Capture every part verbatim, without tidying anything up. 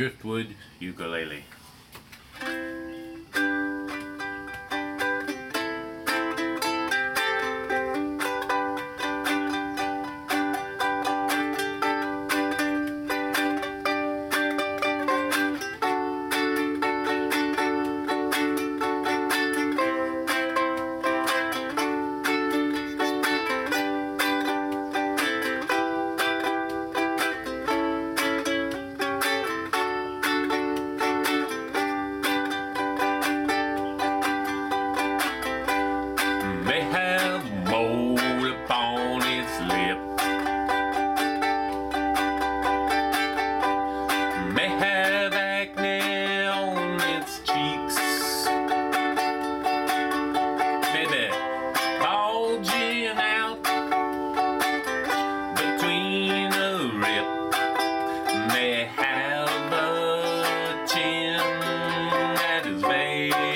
Driftwood ukulele. May have mold upon its lips, may have acne on its cheeks, maybe bulging out between the ribs, may have a chin that is very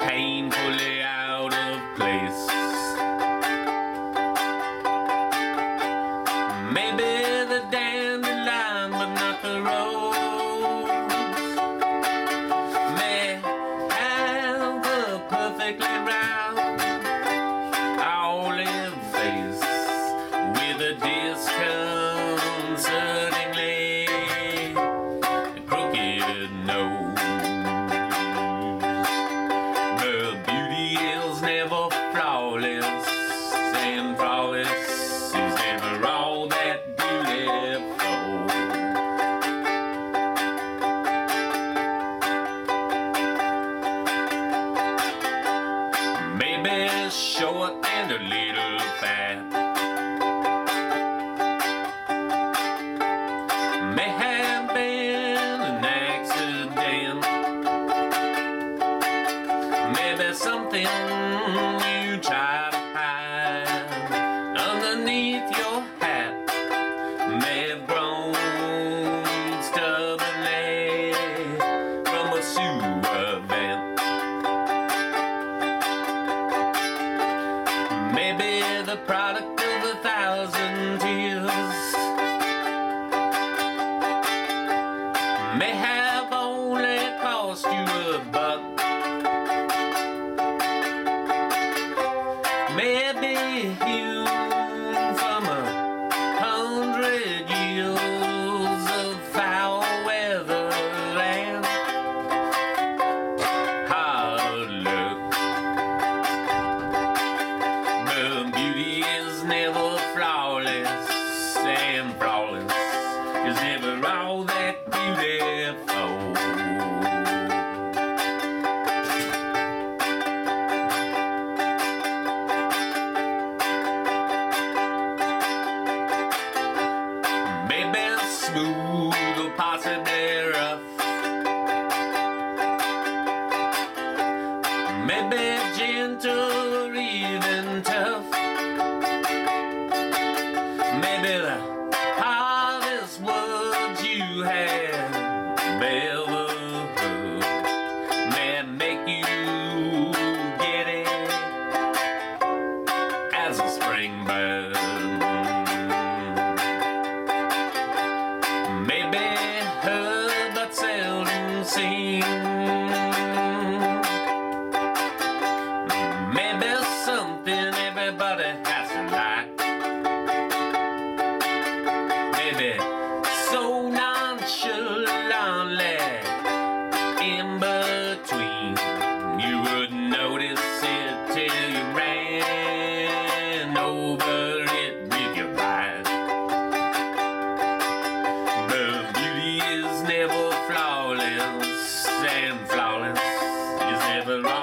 painfully out of place. Maybe the dandelion, but not the rose. May have the perfectly round olive face with a disconcertingly crooked nose. Never flawless, and flawless is never all that beautiful. Maybe short and a little fat, may have been an accident, maybe something you try to hide underneath your hat, may have grown stubbornly from a sewer vent. Maybe the product of a thousand tears, may have only cost you a buck. Maybe hewn from a hundred years of foul weather and hard luck. But beauty is never flawless, and flawless is never all that beautiful. Smooth or possibly rough, maybe gentle or even tough, maybe the hardest words you have ever heard may make you giddy as a spring bird. Maybe something everybody has to like, maybe so nonchalantly in between, you wouldn't notice it till you ran over it with your eyes. But beauty is never flawless, and flawless is never right.